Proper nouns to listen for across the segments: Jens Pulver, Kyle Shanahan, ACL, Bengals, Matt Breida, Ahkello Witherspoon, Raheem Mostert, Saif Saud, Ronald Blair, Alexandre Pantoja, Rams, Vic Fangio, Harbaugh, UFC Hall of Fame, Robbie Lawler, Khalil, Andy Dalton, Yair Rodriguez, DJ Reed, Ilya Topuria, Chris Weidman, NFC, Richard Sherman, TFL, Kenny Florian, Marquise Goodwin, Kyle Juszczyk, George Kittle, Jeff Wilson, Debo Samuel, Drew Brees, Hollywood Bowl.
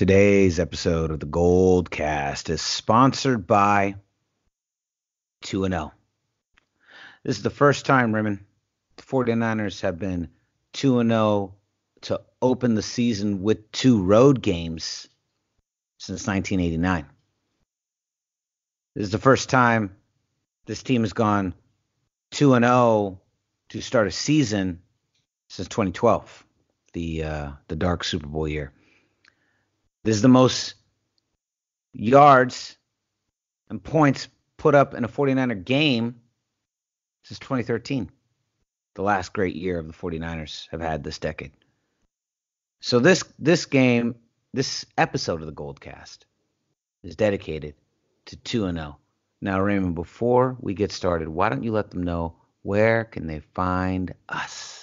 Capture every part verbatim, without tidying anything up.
Today's episode of the Goldcast is sponsored by two and oh. This is the first time, Raymond, the forty-niners have been two and oh to open the season with two road games since nineteen eighty-nine. This is the first time this team has gone two and oh to start a season since twenty twelve, the uh, the dark Super Bowl year. This is the most yards and points put up in a forty-niner game since twenty thirteen, the last great year of the forty-niners have had this decade. So this this game, this episode of the Goldcast is dedicated to two and oh. Now, Raymond, before we get started, why don't you let them know where can they find us?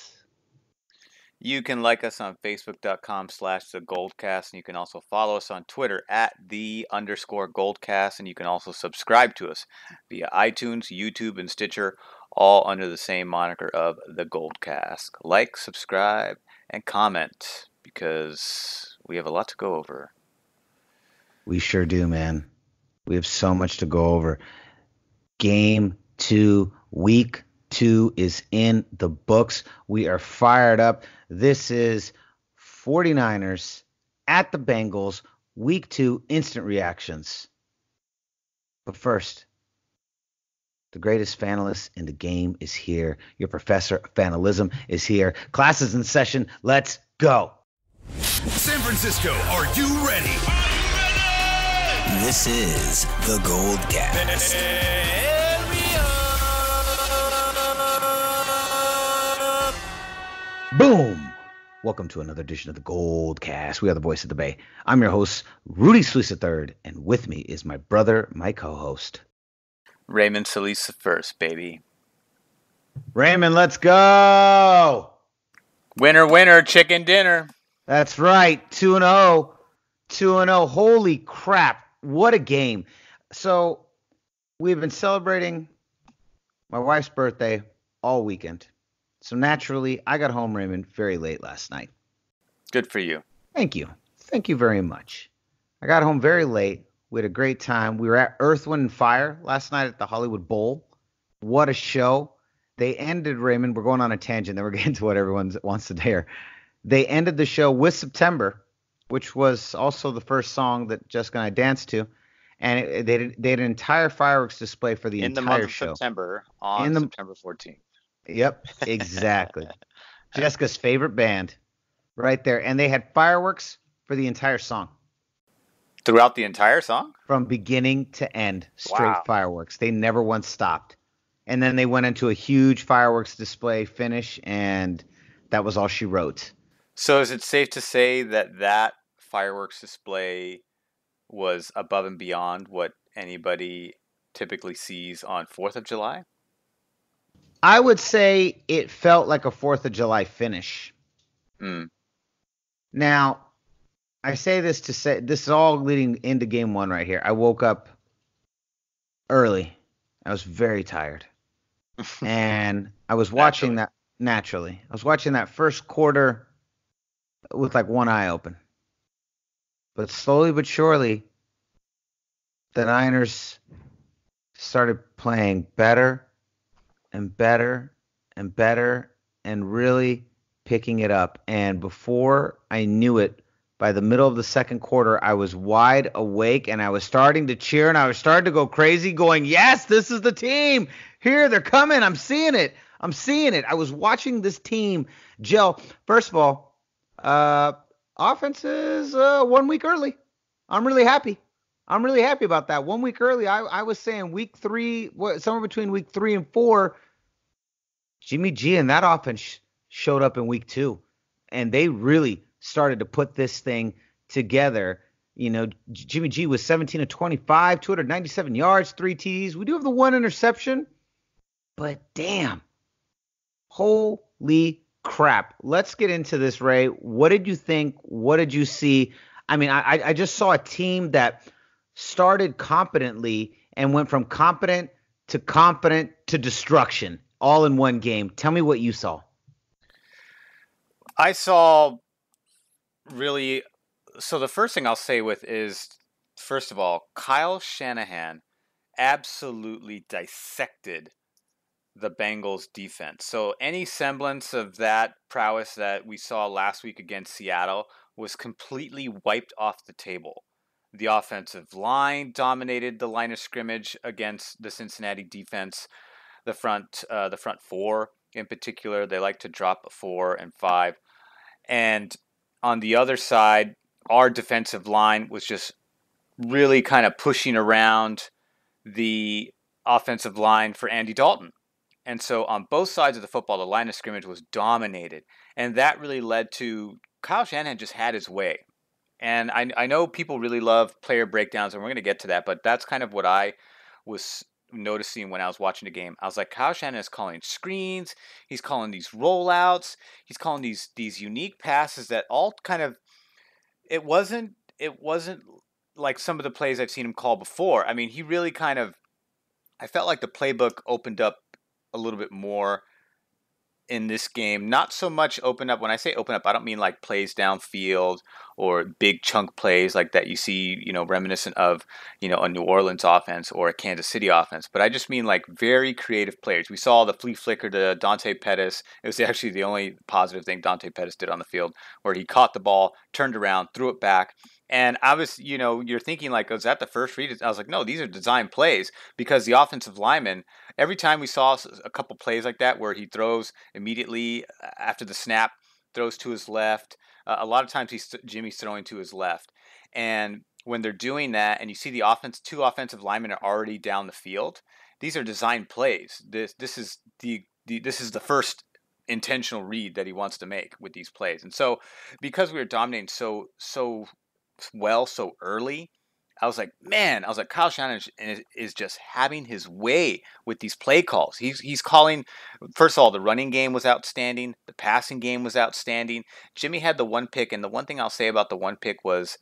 You can like us on Facebook.com slash the Goldcast, and you can also follow us on Twitter at the underscore Goldcast, and you can also subscribe to us via iTunes, YouTube, and Stitcher, all under the same moniker of the Goldcast. Like, subscribe, and comment, because we have a lot to go over. We sure do, man. We have so much to go over. Game two, week two is in the books. We are fired up. This is forty-niners at the Bengals, week two, instant reactions. But first, the greatest fanalist in the game is here. Your professor of fanalism is here. Class is in session. Let's go. San Francisco, are you ready? Are you ready? This is the Goldcast. Hey. Boom! Welcome to another edition of the Goldcast. We are the voice of the Bay. I'm your host, Rudy Salisa the third, and with me is my brother, my co-host, Raymond Salisa first, baby. Raymond, let's go! Winner, winner, chicken dinner. That's right, two and zero, two and zero. Holy crap! What a game! So we've been celebrating my wife's birthday all weekend. So naturally, I got home, Raymond, very late last night. Good for you. Thank you. Thank you very much. I got home very late. We had a great time. We were at Earth, Wind, and Fire last night at the Hollywood Bowl. What a show. They ended, Raymond, we're going on a tangent, then we're getting to what everyone wants to hear. They ended the show with September, which was also the first song that Jessica and I danced to. And it, they, did, they had an entire fireworks display for the In entire the month of show. September, on the, September fourteenth. Yep, exactly. Jessica's favorite band right there. And they had fireworks for the entire song. Throughout the entire song? From beginning to end, straight wow. Fireworks. They never once stopped. And then they went into a huge fireworks display finish, and that was all she wrote. So is it safe to say that that fireworks display was above and beyond what anybody typically sees on fourth of July? I would say it felt like a fourth of July finish. Mm. Now, I say this to say this is all leading into game one right here. I woke up early. I was very tired. And I was watching naturally. that naturally. I was watching that first quarter with like one eye open. But slowly but surely, the Niners started playing better and better and better and really picking it up. And before I knew it, by the middle of the second quarter, I was wide awake and I was starting to cheer and I was starting to go crazy going, yes, this is the team. Here, they're coming. I'm seeing it. I'm seeing it. I was watching this team gel. First of all, uh, offense is uh, one week early. I'm really happy. I'm really happy about that. One week early, I, I was saying week three, what, somewhere between week three and four, Jimmy G and that offense sh- showed up in week two, and they really started to put this thing together. You know, J- Jimmy G was seventeen of twenty-five, two hundred ninety-seven yards, three T Ds. We do have the one interception, but damn, holy crap. Let's get into this, Ray. What did you think? What did you see? I mean, I, I just saw a team that – started competently and went from competent to competent to destruction all in one game. Tell me what you saw. I saw really so the first thing I'll say with is, first of all, Kyle Shanahan absolutely dissected the Bengals defense. So any semblance of that prowess that we saw last week against Seattle was completely wiped off the table. The offensive line dominated the line of scrimmage against the Cincinnati defense. The front, uh, the front four in particular, they like to drop four and five. And on the other side, our defensive line was just really kind of pushing around the offensive line for Andy Dalton. And so on both sides of the football, the line of scrimmage was dominated. And that really led to Kyle Shanahan just had his way. And I, I know people really love player breakdowns, and we're going to get to that, but that's kind of what I was noticing when I was watching the game. I was like, Kyle Shanahan is calling screens. He's calling these rollouts. He's calling these these unique passes that all kind of – it wasn't it wasn't like some of the plays I've seen him call before. I mean, he really kind of – I felt like the playbook opened up a little bit more in this game. Not so much open up. When I say open up, I don't mean like plays downfield or big chunk plays like that you see, you know, reminiscent of, you know, a New Orleans offense or a Kansas City offense. But I just mean like very creative players. We saw the flea flicker to Dante Pettis. It was actually the only positive thing Dante Pettis did on the field, where he caught the ball, turned around, threw it back. And I was, you know, you're thinking like, was that the first read? I was like, no, these are design plays, because the offensive lineman, every time we saw a couple plays like that where he throws immediately after the snap, throws to his left. Uh, a lot of times he's, Jimmy's throwing to his left. And when they're doing that and you see the offense, two offensive linemen are already down the field, these are design plays. This this is the, the this is the first intentional read that he wants to make with these plays. And so because we were dominating so so well so early, I was like, man, I was like, Kyle Shanahan is, is just having his way with these play calls. He's he's calling, first of all, the running game was outstanding. The passing game was outstanding. Jimmy had the one pick, and the one thing I'll say about the one pick was,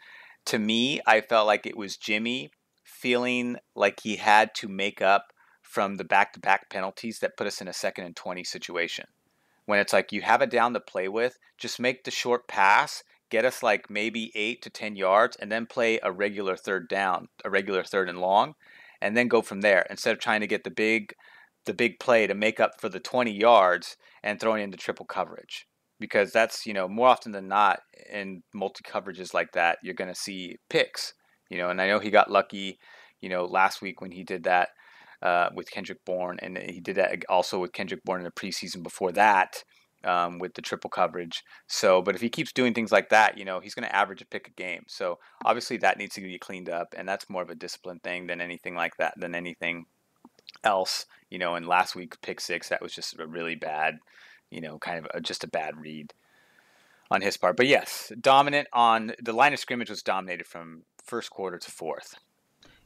to me, I felt like it was Jimmy feeling like he had to make up from the back-to-back penalties that put us in a second and twenty situation. When it's like you have it down to play with, just make the short pass, get us like maybe eight to ten yards, and then play a regular third down, a regular third and long, and then go from there, instead of trying to get the big the big play to make up for the twenty yards and throwing into triple coverage. Because that's, you know, more often than not in multi coverages like that, you're going to see picks, you know, and I know he got lucky, you know, last week when he did that uh, with Kendrick Bourne, and he did that also with Kendrick Bourne in the preseason before that. Um, with the triple coverage. So, but if he keeps doing things like that, you know, he's going to average a pick a game. So obviously that needs to be cleaned up, and that's more of a discipline thing than anything like that, than anything else, you know. And last week, pick six, that was just a really bad, you know, kind of a, just a bad read on his part. But yes, dominant on the line of scrimmage was dominated from first quarter to fourth.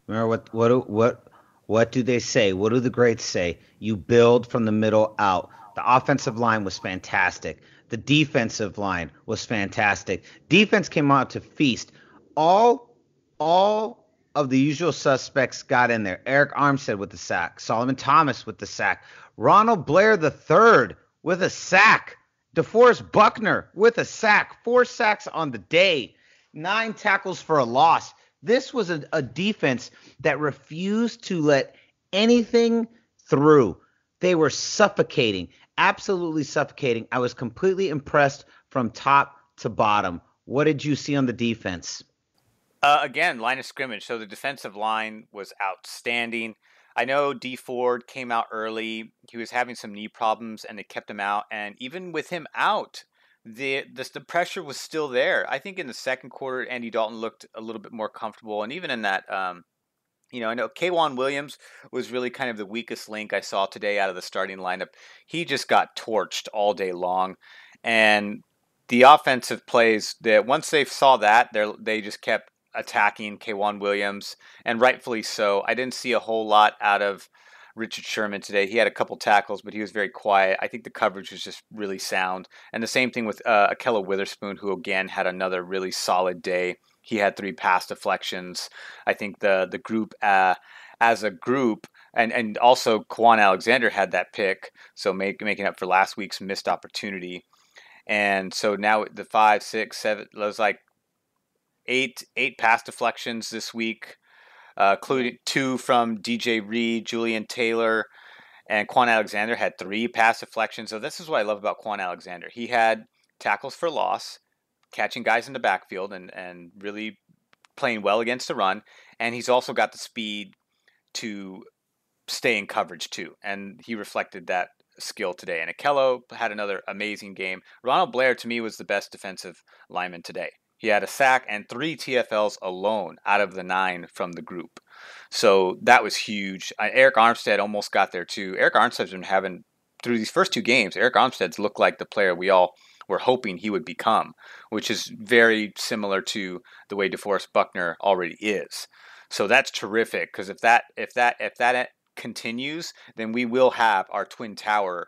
Remember what, what, what, what do they say? What do the greats say? You build from the middle out. The offensive line was fantastic. The defensive line was fantastic. Defense came out to feast. All, all of the usual suspects got in there. Eric Armstead with the sack. Solomon Thomas with the sack. Ronald Blair the third with a sack. DeForest Buckner with a sack. Four sacks on the day. Nine tackles for a loss. This was a, a defense that refused to let anything through. They were suffocating. Absolutely suffocating. I was completely impressed from top to bottom. What did you see on the defense? Uh, again, line of scrimmage. So the defensive line was outstanding. I know Dee Ford came out early. He was having some knee problems, and they kept him out. And even with him out, the, the the pressure was still there. I think in the second quarter, Andy Dalton looked a little bit more comfortable. And even in that, um, you know, I know Kwon Williams was really kind of the weakest link I saw today out of the starting lineup. He just got torched all day long. And the offensive plays, that once they saw that, they they just kept attacking Kwon Williams, and rightfully so. I didn't see a whole lot out of Richard Sherman today. He had a couple tackles, but he was very quiet. I think the coverage was just really sound. And the same thing with uh, Ahkello Witherspoon, who again had another really solid day. He had three pass deflections. I think the the group uh, as a group, and, and also Kwon Alexander had that pick, so make, making up for last week's missed opportunity. And so now the five, six, seven, it was like eight eight pass deflections this week, uh, including two from D J Reed, Julian Taylor, and Kwon Alexander had three pass deflections. So this is what I love about Kwon Alexander. He had tackles for loss, catching guys in the backfield, and, and really playing well against the run. And he's also got the speed to stay in coverage too. And he reflected that skill today. And Ahkello had another amazing game. Ronald Blair, to me, was the best defensive lineman today. He had a sack and three T F Ls alone out of the nine from the group. So that was huge. Uh, Eric Armstead almost got there too. Eric Armstead's been having, through these first two games, Eric Armstead's looked like the player we all were hoping he would become, which is very similar to the way DeForest Buckner already is. So that's terrific, because if that if that if that continues, then we will have our twin tower,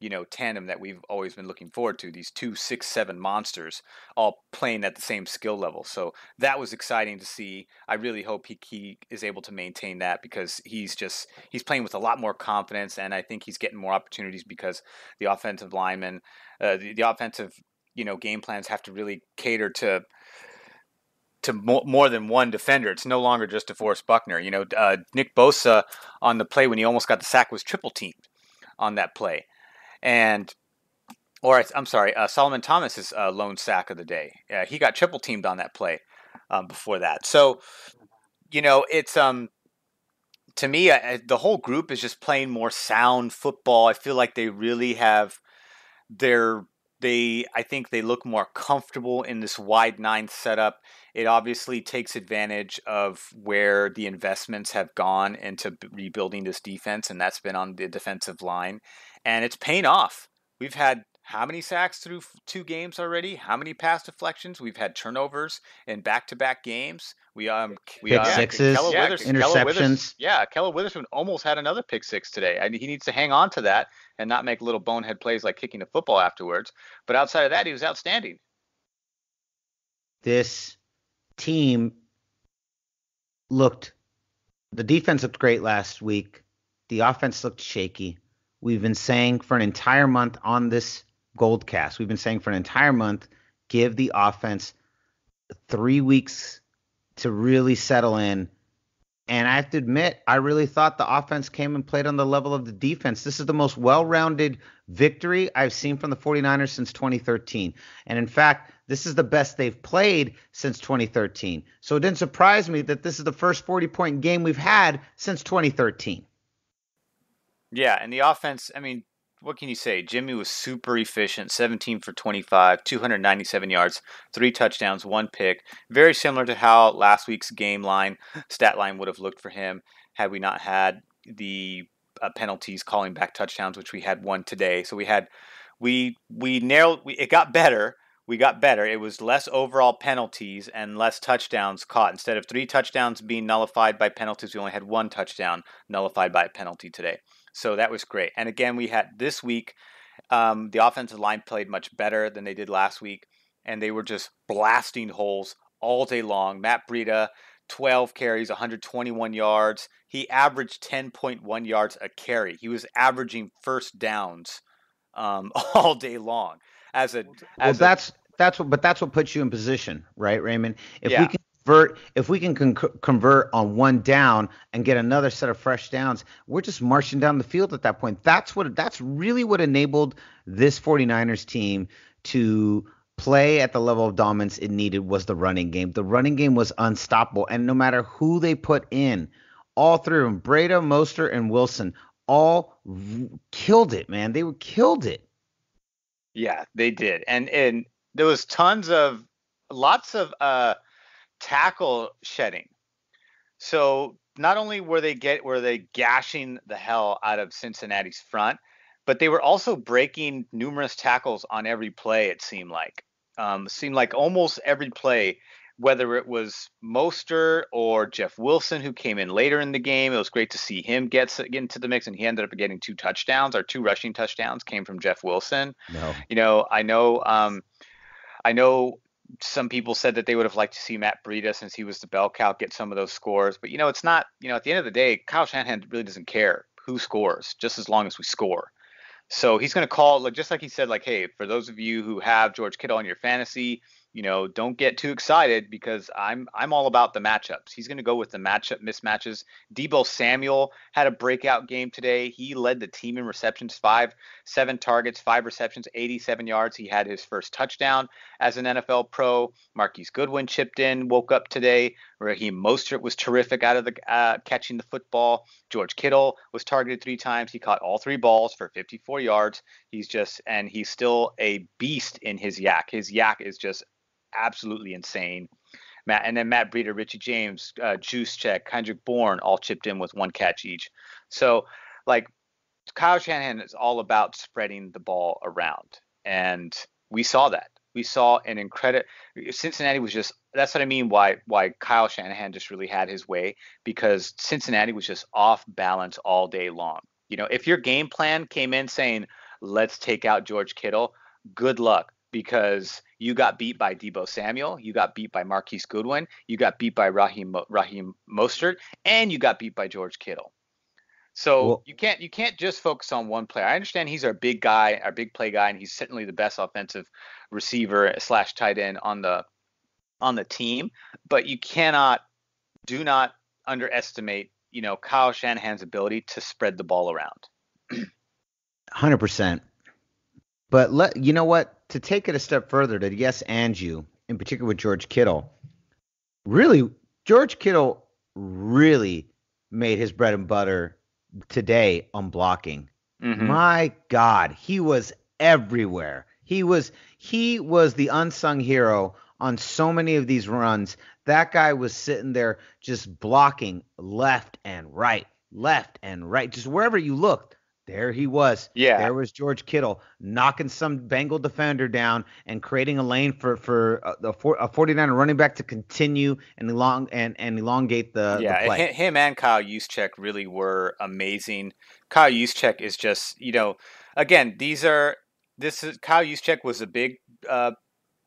you know, tandem that we've always been looking forward to. These two six seven monsters all playing at the same skill level. So that was exciting to see. I really hope he, he is able to maintain that, because he's just he's playing with a lot more confidence, and I think he's getting more opportunities because the offensive linemen, uh, the, the offensive, you know, game plans have to really cater to. to more than one defender. It's no longer just DeForest Buckner. You know, uh, Nick Bosa on the play when he almost got the sack was triple teamed on that play. And, or I'm sorry, uh, Solomon Thomas's uh, lone sack of the day. Uh, he got triple teamed on that play um, before that. So, you know, it's, um, to me, I, I, the whole group is just playing more sound football. I feel like they really have their, They, I think they look more comfortable in this wide nine setup. It obviously takes advantage of where the investments have gone into rebuilding this defense, and that's been on the defensive line. And it's paying off. We've had how many sacks through two games already? How many pass deflections? We've had turnovers in back-to-back games. We um, we pick uh, sixes, yeah, interceptions. Yeah, Ahkello Witherspoon almost had another pick six today. I mean, he needs to hang on to that and not make little bonehead plays like kicking a football afterwards. But outside of that, he was outstanding. This team looked – the defense looked great last week. The offense looked shaky. We've been saying for an entire month on this Goldcast, we've been saying for an entire month, give the offense three weeks to really settle in. And I have to admit, I really thought the offense came and played on the level of the defense. This is the most well-rounded victory I've seen from the 49ers since twenty thirteen. And in fact, this is the best they've played since twenty thirteen. So it didn't surprise me that this is the first forty-point game we've had since twenty thirteen. Yeah, and the offense, I mean, what can you say? Jimmy was super efficient, seventeen for twenty-five, two hundred ninety-seven yards, three touchdowns, one pick. Very similar to how last week's game line, stat line would have looked for him had we not had the uh, penalties calling back touchdowns, which we had one today. So we had, we we narrowed, we, it got better. We got better. It was less overall penalties and less touchdowns caught. Instead of three touchdowns being nullified by penalties, we only had one touchdown nullified by a penalty today. So that was great. And again, we had this week, um, the offensive line played much better than they did last week. And they were just blasting holes all day long. Matt Breida, twelve carries, one hundred twenty-one yards. He averaged ten point one yards a carry. He was averaging first downs um, all day long. As a, as well, that's, a, that's what, but that's what puts you in position, right, Raymond? If yeah. we can convert, if we can con- convert on one down and get another set of fresh downs, we're just marching down the field at that point. That's what, that's really what enabled this 49ers team to play at the level of dominance it needed, was the running game. The running game was unstoppable. And no matter who they put in, all three of them, Breida, Mostert, and Wilson, all r- killed it, man. They were killed it. Yeah, they did. And and there was tons of lots of uh, tackle shedding. So not only were they get were they gashing the hell out of Cincinnati's front, but they were also breaking numerous tackles on every play. It seemed like um, seemed like almost every play, whether it was Mostert or Jeff Wilson, who came in later in the game. It was great to see him get, get into the mix, and he ended up getting two touchdowns. Our two rushing touchdowns came from Jeff Wilson. No. You know, I know um, I know some people said that they would have liked to see Matt Breida, since he was the bell cow, get some of those scores. But, you know, it's not – you know, at the end of the day, Kyle Shanahan really doesn't care who scores, just as long as we score. So he's going to call – just like he said, like, hey, for those of you who have George Kittle in your fantasy – you know, don't get too excited because I'm I'm all about the matchups. He's going to go with the matchup mismatches. Debo Samuel had a breakout game today. He led the team in receptions, five, seven targets, five receptions, eighty-seven yards. He had his first touchdown as an N F L pro. Marquise Goodwin chipped in, woke up today. Raheem Mostert was terrific out of the uh, catching the football. George Kittle was targeted three times. He caught all three balls for fifty-four yards. He's just, and he's still a beast in his yak. His yak is just absolutely insane. Matt, and then Matt Breida, Richie James, uh, Juszczyk, Kendrick Bourne all chipped in with one catch each. So, like, Kyle Shanahan is all about spreading the ball around, and we saw that. We saw an incredible – Cincinnati was just – that's what I mean why why Kyle Shanahan just really had his way, because Cincinnati was just off balance all day long. You know, if your game plan came in saying, let's take out George Kittle, good luck, because you got beat by Debo Samuel, you got beat by Marquise Goodwin, you got beat by Raheem, Raheem Mostert, and you got beat by George Kittle. So well, you can't you can't just focus on one player. I understand he's our big guy, our big play guy, and he's certainly the best offensive receiver slash tight end on the on the team. But you cannot, do not underestimate, you know, Kyle Shanahan's ability to spread the ball around. one hundred percent. But let you know what, to take it a step further, to yes and you, in particular with George Kittle, really George Kittle really made his bread and butter today on blocking. Mm-hmm. My God, he was everywhere. He was he was the unsung hero on so many of these runs. That guy was sitting there just blocking left and right, left and right. Just wherever you looked, there he was. Yeah. There was George Kittle knocking some Bengal defender down and creating a lane for for a, for, a forty-niner running back to continue and elong and, and elongate the, yeah, the play. Yeah, him and Kyle Juszczyk really were amazing. Kyle Juszczyk is just, you know, again, these are this is Kyle Juszczyk was a big. Uh,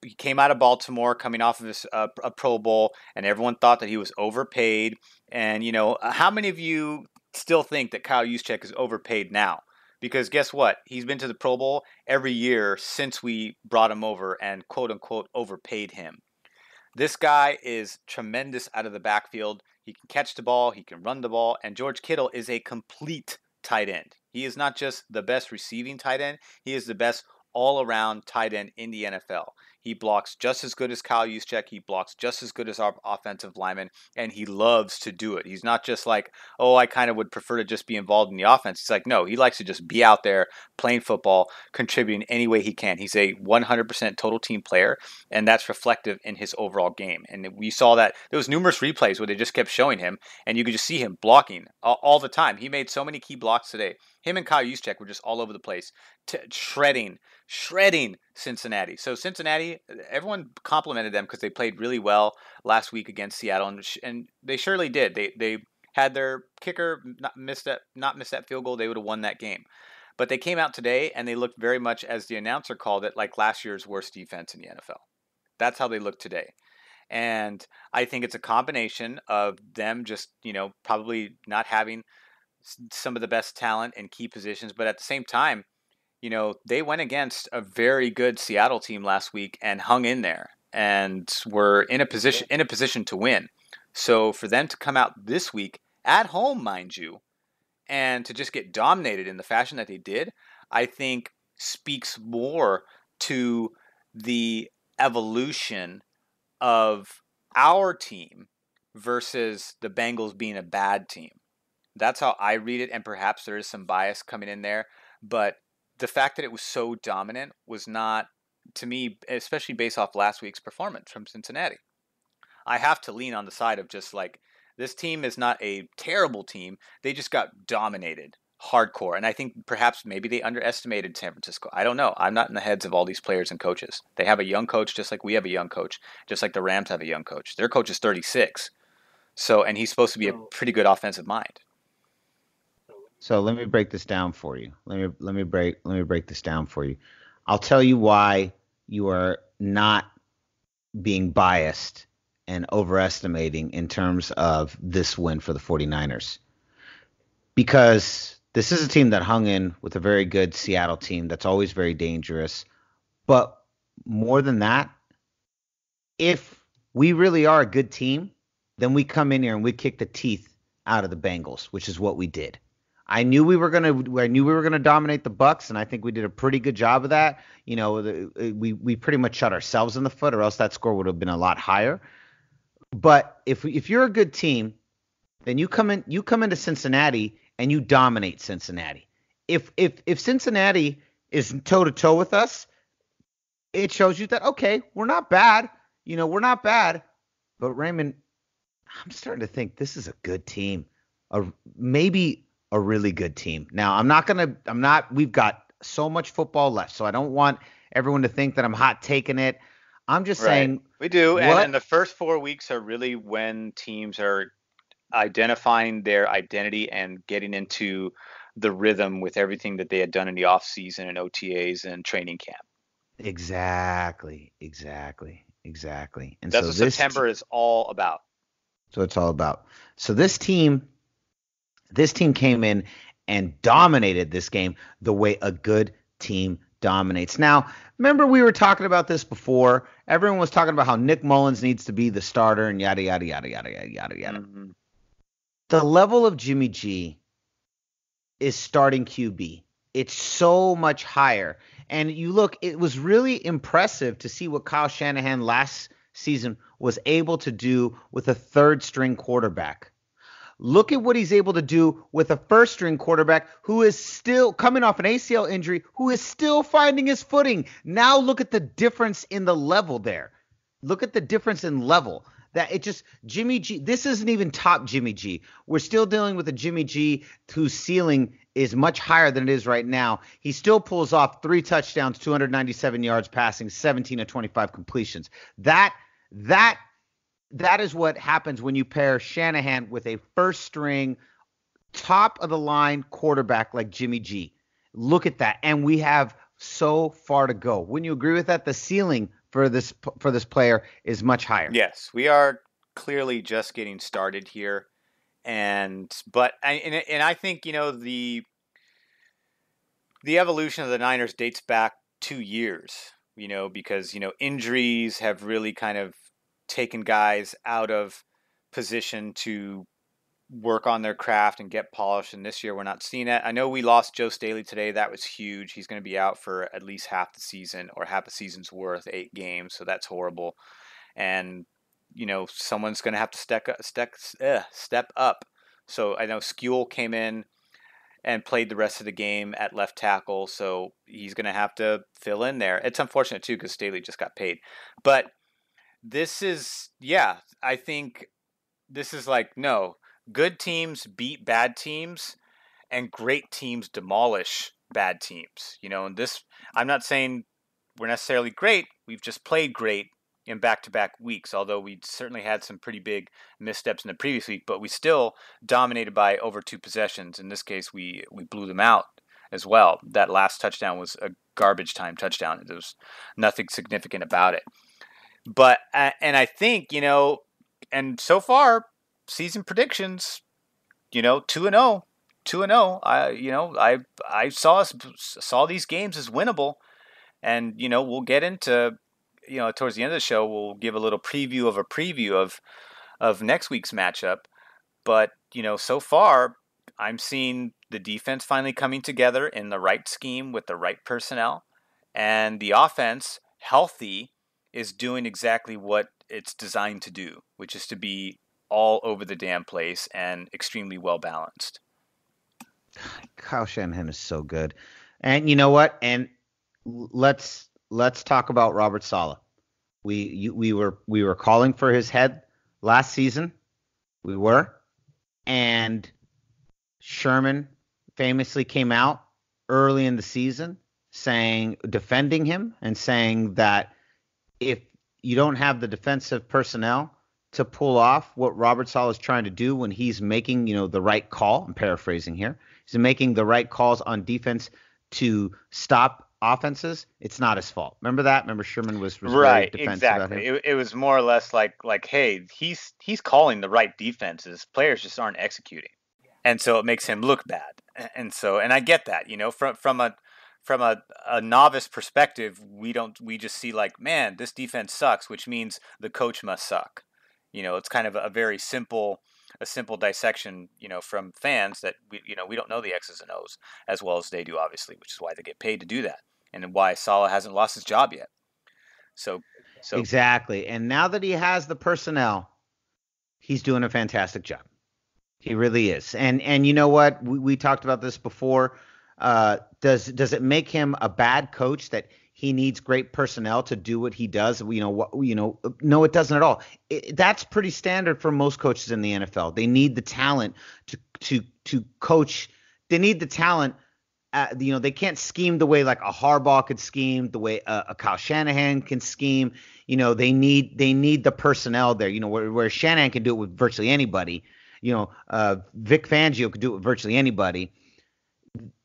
he came out of Baltimore, coming off of his uh, a Pro Bowl, and everyone thought that he was overpaid. And you know, how many of you still think that Kyle Juszczyk is overpaid now? Because guess what? He's been to the Pro Bowl every year since we brought him over and quote-unquote overpaid him. This guy is tremendous out of the backfield. He can catch the ball. He can run the ball. And George Kittle is a complete tight end. He is not just the best receiving tight end. He is the best all-around tight end in the N F L. He blocks just as good as Kyle Juszczyk. He blocks just as good as our offensive lineman, and he loves to do it. He's not just like, oh, I kind of would prefer to just be involved in the offense. It's like, no, he likes to just be out there playing football, contributing any way he can. He's a one hundred percent total team player, and that's reflective in his overall game. And we saw that there was numerous replays where they just kept showing him, and you could just see him blocking all, all the time. He made so many key blocks today. Him and Kyle Juszczyk were just all over the place, t- shredding, shredding Cincinnati. So Cincinnati, everyone complimented them because they played really well last week against Seattle, and, sh- and they surely did. They they had their kicker not miss that not miss that field goal, they would have won that game. But they came out today and they looked very much, as the announcer called it, like last year's worst defense in the N F L. That's how they looked today. And I think it's a combination of them just, you know, probably not having some of the best talent in key positions. But at the same time, you know, they went against a very good Seattle team last week and hung in there and were in a position, in a position to win. So for them to come out this week at home, mind you, and to just get dominated in the fashion that they did, I think speaks more to the evolution of our team versus the Bengals being a bad team. That's how I read it, and perhaps there is some bias coming in there. But the fact that it was so dominant was not, to me, especially based off last week's performance from Cincinnati. I have to lean on the side of just like, this team is not a terrible team. They just got dominated hardcore. And I think perhaps maybe they underestimated San Francisco. I don't know. I'm not in the heads of all these players and coaches. They have a young coach just like we have a young coach, just like the Rams have a young coach. Their coach is thirty-six. So, and he's supposed to be a pretty good offensive mind. So let me break this down for you. Let me let me break let me break this down for you. I'll tell you why you are not being biased and overestimating in terms of this win for the forty-niners. Because this is a team that hung in with a very good Seattle team that's always very dangerous. But more than that, if we really are a good team, then we come in here and we kick the teeth out of the Bengals, which is what we did. I knew we were going to I knew we were going to dominate the Bucs, and I think we did a pretty good job of that. You know, the, we we pretty much shot ourselves in the foot, or else that score would have been a lot higher. But if if you're a good team, then you come in you come into Cincinnati and you dominate Cincinnati. If if if Cincinnati is toe to toe with us, it shows you that, okay, we're not bad. You know, we're not bad. But Raymond, I'm starting to think this is a good team. A maybe a really good team. Now, I'm not going to I'm not we've got so much football left, so I don't want everyone to think that I'm hot taking it. I'm just right. saying we do. And, and the first four weeks are really when teams are identifying their identity and getting into the rhythm with everything that they had done in the off season and O T As and training camp. Exactly. Exactly. Exactly. And that's so what this September te- is all about. So it's all about. So this team This team came in and dominated this game the way a good team dominates. Now, remember we were talking about this before. Everyone was talking about how Nick Mullins needs to be the starter and yada, yada, yada, yada, yada, yada, yada. Mm-hmm. The level of Jimmy G is starting Q B. It's so much higher. And you look, it was really impressive to see what Kyle Shanahan last season was able to do with a third-string quarterback. Look at what he's able to do with a first-string quarterback who is still coming off an A C L injury, who is still finding his footing. Now look at the difference in the level there. Look at the difference in level. That it just Jimmy G. This isn't even top Jimmy G. We're still dealing with a Jimmy G whose ceiling is much higher than it is right now. He still pulls off three touchdowns, two hundred ninety-seven yards passing, seventeen of twenty-five completions. That that. That is what happens when you pair Shanahan with a first-string, top-of-the-line quarterback like Jimmy G. Look at that, and we have so far to go. Wouldn't you agree with that? The ceiling for this for this player is much higher. Yes, we are clearly just getting started here, and but and and I think, you know, the the evolution of the Niners dates back two years. You know, because you know injuries have really kind of taken guys out of position to work on their craft and get polished. And this year we're not seeing that. I know we lost Joe Staley today. That was huge. He's going to be out for at least half the season or half a season's worth, eight games. So that's horrible. And, you know, someone's going to have to step up, step, uh, step up. So I know Skewell came in and played the rest of the game at left tackle. So he's going to have to fill in there. It's unfortunate too, because Staley just got paid, but This is, yeah, I think this is like, no, good teams beat bad teams and great teams demolish bad teams. You know, and this, I'm not saying we're necessarily great. We've just played great in back-to-back weeks, although we certainly had some pretty big missteps in the previous week, but we still dominated by over two possessions. In this case, we, we blew them out as well. That last touchdown was a garbage time touchdown. There was nothing significant about it. But, and I think, you know, and so far, season predictions, you know, two and oh, two and oh, I, you know, I, I saw us, saw these games as winnable, and, you know, we'll get into, you know, towards the end of the show, we'll give a little preview of a preview of, of next week's matchup. But, you know, so far I'm seeing the defense finally coming together in the right scheme with the right personnel, and the offense healthy is doing exactly what it's designed to do, which is to be all over the damn place and extremely well-balanced. Kyle Shanahan is so good. And you know what? And let's let's talk about Robert Saleh. We you, we were we were calling for his head last season. We were. And Sherman famously came out early in the season saying, defending him and saying that if you don't have the defensive personnel to pull off what Robert Saleh is trying to do when he's making, you know, the right call, I'm paraphrasing here, he's making the right calls on defense to stop offenses, it's not his fault. Remember that? Remember Sherman was, was right, very defensive exactly. about him? It, it was more or less like, like, hey, he's he's calling the right defenses. Players just aren't executing. And so it makes him look bad. And so, and I get that, you know, from from a from a, a novice perspective, we don't we just see like, man, this defense sucks, which means the coach must suck. You know, it's kind of a very simple a simple dissection, you know, from fans that we you know we don't know the X's and O's as well as they do, obviously, which is why they get paid to do that, and why Saleh hasn't lost his job yet. So, so exactly, and now that he has the personnel, he's doing a fantastic job. He really is, and and you know what, we, we talked about this before. Uh, does does it make him a bad coach that he needs great personnel to do what he does? You know what? You know, no, it doesn't at all. It, that's pretty standard for most coaches in the N F L. They need the talent to to to coach. They need the talent. Uh, you know, they can't scheme the way like a Harbaugh could scheme, the way uh, a Kyle Shanahan can scheme. You know, they need they need the personnel there. You know, where, where Shanahan can do it with virtually anybody. You know, uh, Vic Fangio could do it with virtually anybody.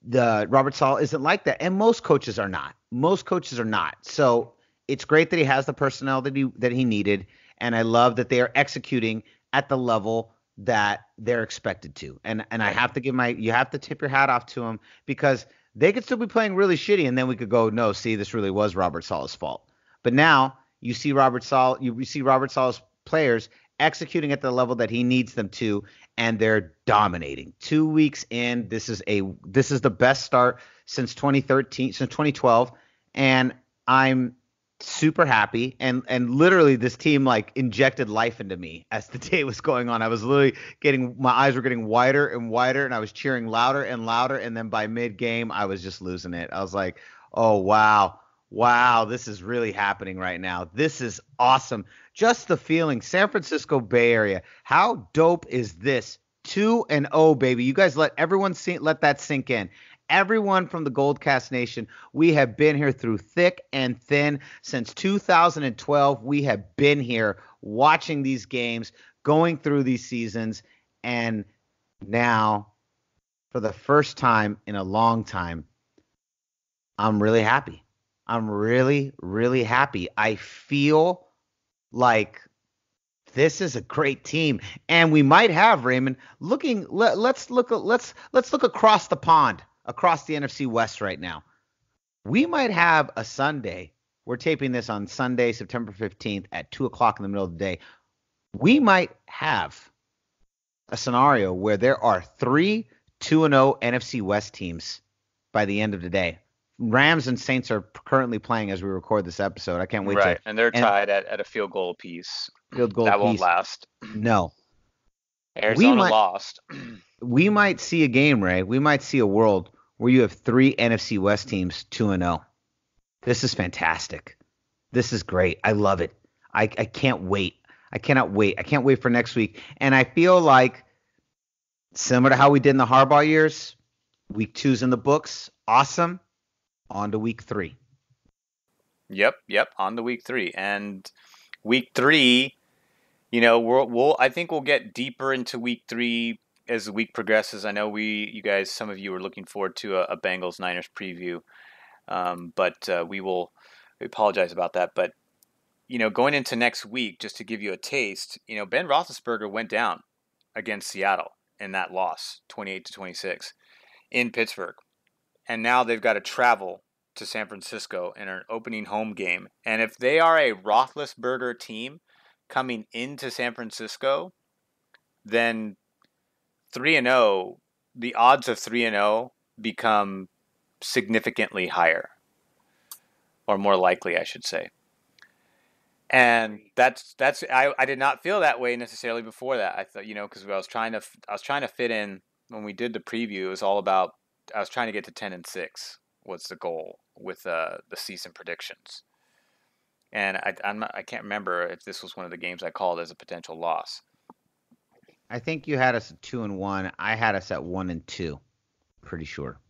The Robert Saleh isn't like that, and most coaches are not. Most coaches are not. So it's great that he has the personnel that he that he needed, and I love that they are executing at the level that they're expected to. And and I have to give my you have to tip your hat off to him, because they could still be playing really shitty, and then we could go, no, see, this really was Robert Saleh's fault. But now you see Robert Saleh, you see Robert Saleh's players executing at the level that he needs them to, and they're dominating. Two weeks in, this is a this is the best start since twenty thirteen, since twenty twelve, and I'm super happy. And and literally, this team like injected life into me as the day was going on. I was literally getting my eyes were getting wider and wider, and I was cheering louder and louder. And then by mid game, I was just losing it. I was like, oh wow. Wow, this is really happening right now. This is awesome. Just the feeling. San Francisco Bay Area. How dope is this? two and oh, baby. You guys let everyone see, let that sink in. Everyone from the Goldcast Nation, we have been here through thick and thin since two thousand twelve. We have been here watching these games, going through these seasons, and now, for the first time in a long time, I'm really happy. I'm really, really happy. I feel like this is a great team, and we might have Raymond looking. Let, let's look. Let's let's look across the pond, across the N F C West right now. We might have a Sunday. We're taping this on Sunday, September fifteenth at two o'clock in the middle of the day. We might have a scenario where there are three two and zero N F C West teams by the end of the day. Rams and Saints are currently playing as we record this episode. I can't wait. Right, to, and they're and, tied at, at a field goal apiece. Field goal that piece. Won't last. No. Arizona we might, lost. We might see a game, Ray. We might see a world where you have three N F C West teams two and zero. This is fantastic. This is great. I love it. I I can't wait. I cannot wait. I can't wait for next week. And I feel like, similar to how we did in the Harbaugh years, week two's in the books. Awesome. On to week three. Yep, yep. On to week three, and week three, you know, we'll, we'll. I think we'll get deeper into week three as the week progresses. I know we, you guys, some of you are looking forward to a, a Bengals Niners preview, um, but uh, we will. We apologize about that, but you know, going into next week, just to give you a taste, you know, Ben Roethlisberger went down against Seattle in that loss, twenty-eight to twenty-six, in Pittsburgh. And now they've got to travel to San Francisco in an opening home game. And if they are a Roethlisberger team coming into San Francisco, then three and oh, the odds of three and oh become significantly higher, or more likely, I should say. And that's that's I, I did not feel that way necessarily before that. I thought, you know, because I was trying to I was trying to fit in when we did the preview. It was all about. I was trying to get to ten and six. What's the goal with uh, the season predictions? And I I'm not, I can't remember if this was one of the games I called as a potential loss. I think you had us at two and one. I had us at one and two. Pretty sure.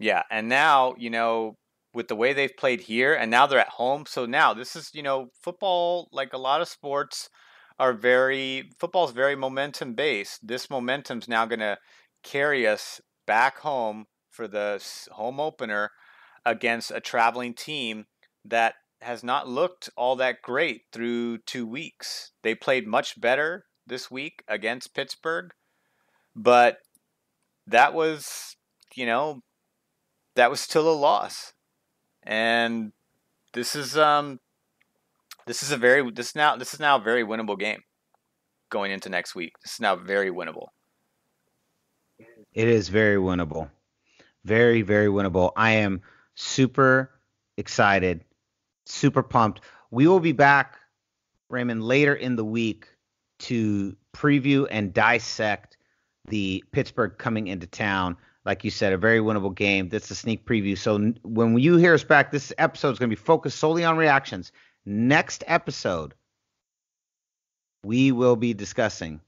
Yeah, and now you know with the way they've played here, and now they're at home. So now this is you know football, like a lot of sports, are very football's very momentum based. This momentum's now going to carry us back home for the home opener against a traveling team that has not looked all that great through two weeks. They played much better this week against Pittsburgh, but that was, you know, that was still a loss. And this is um, this is a very this now this is now a very winnable game going into next week. This is now very winnable. It is very winnable. Very, very winnable. I am super excited, super pumped. We will be back, Raymond, later in the week to preview and dissect the Pittsburgh coming into town. Like you said, a very winnable game. That's a sneak preview. So when you hear us back, this episode is going to be focused solely on reactions. Next episode, we will be discussing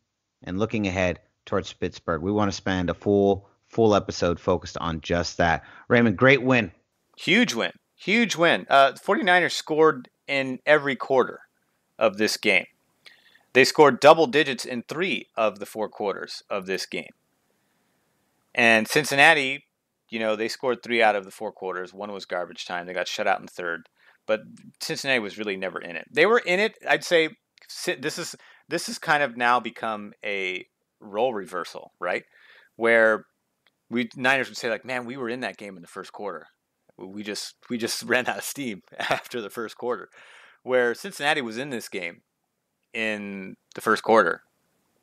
and looking ahead towards Pittsburgh. We want to spend a full, full episode focused on just that. Raymond, great win. Huge win. Huge win. Uh, the 49ers scored in every quarter of this game. They scored double digits in three of the four quarters of this game. And Cincinnati, you know, they scored three out of the four quarters. One was garbage time. They got shut out in the third. But Cincinnati was really never in it. They were in it, I'd say, this is this has kind of now become a role reversal, right? Where we Niners would say, like, man, we were in that game in the first quarter. We just we just ran out of steam after the first quarter. Where Cincinnati was in this game in the first quarter.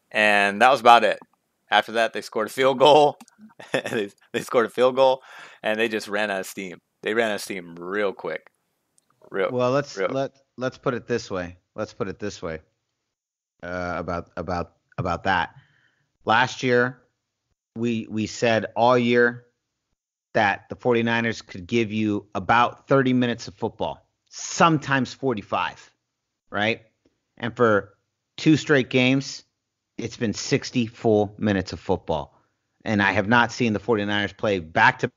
And that was about it. After that, they scored a field goal. they, they scored a field goal, and they just ran out of steam. They ran out of steam real quick. Real. Well, let's real. let let's put it this way. Let's put it this way. Uh, about about about that. Last year, we we said all year that the 49ers could give you about thirty minutes of football, sometimes forty-five, right? And for two straight games, it's been sixty full minutes of football. And I have not seen the 49ers play back to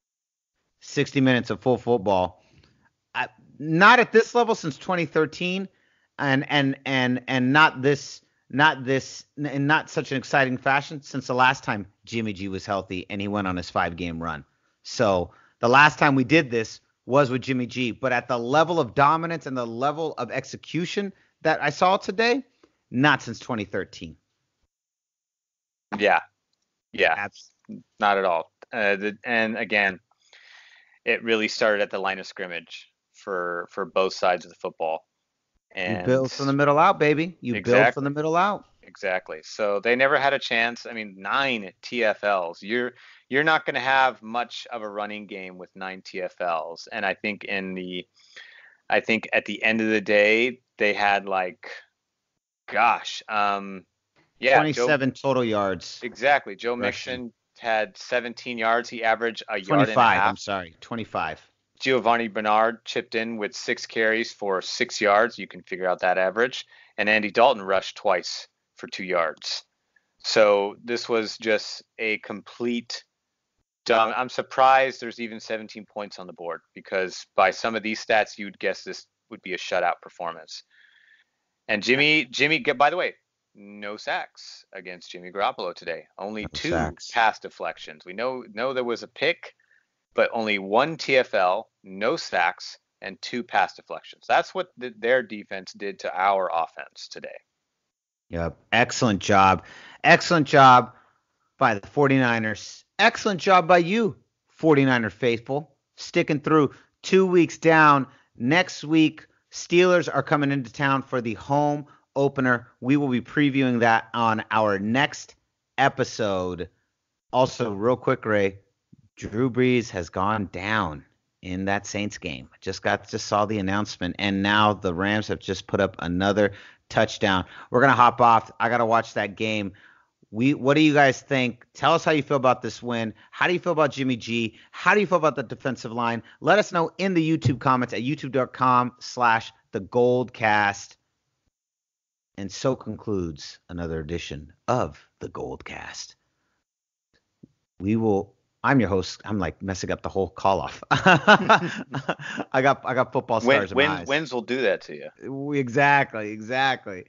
sixty minutes of full football. I, not at this level since twenty thirteen, and and and and not this not this in not such an exciting fashion since the last time Jimmy G was healthy and he went on his five-game run. So the last time we did this was with Jimmy G, but at the level of dominance and the level of execution that I saw today, not since twenty thirteen. Yeah, yeah, That's, not at all. Uh, the, and again, it really started at the line of scrimmage for for both sides of the football. And you build from the middle out, baby. You exactly, build from the middle out. Exactly. So they never had a chance. I mean, nine T F Ls. You're you're not going to have much of a running game with nine T F Ls. And I think in the, I think at the end of the day, they had like, gosh. Um, Yeah, twenty-seven Joe, total yards. Exactly. Joe Mixon had seventeen yards. He averaged a yard and a half. I'm sorry, twenty-five. Giovanni Bernard chipped in with six carries for six yards. You can figure out that average. And Andy Dalton rushed twice for two yards. So this was just a complete dumb. I'm surprised there's even seventeen points on the board, because by some of these stats, you'd guess this would be a shutout performance. And Jimmy, Jimmy, by the way, no sacks against Jimmy Garoppolo today. Only no two sacks. Pass deflections. We know know there was a pick, but only one T F L, no sacks, and two pass deflections. That's what the, their defense did to our offense today. Yep. Excellent job. Excellent job by the 49ers. Excellent job by you, 49er faithful. Sticking through two weeks down. Next week, Steelers are coming into town for the home opener. We will be previewing that on our next episode. Also, real quick, Ray, Drew Brees has gone down in that Saints game. Just got just saw the announcement, and now the Rams have just put up another touchdown. We're gonna hop off. I gotta watch that game. We, what do you guys think? Tell us how you feel about this win. How do you feel about Jimmy G? How do you feel about the defensive line? Let us know in the YouTube comments at youtube dot com slash the Goldcast. And so concludes another edition of the Goldcast. We will. I'm your host. I'm like messing up the whole call off. I got I got football stars in my eyes. Wins will do that to you. Exactly, exactly.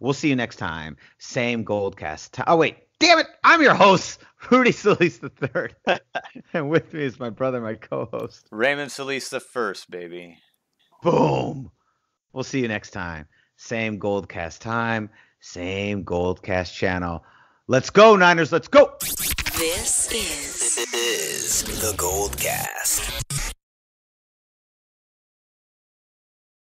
We'll see you next time. Same Goldcast. T- oh wait, damn it! I'm your host, Rudy Salisa the third, and with me is my brother, my co-host, Raymond Salisa the first, baby. Boom. We'll see you next time. Same Goldcast time, same Goldcast channel. Let's go, Niners. Let's go. This is, this is the Goldcast.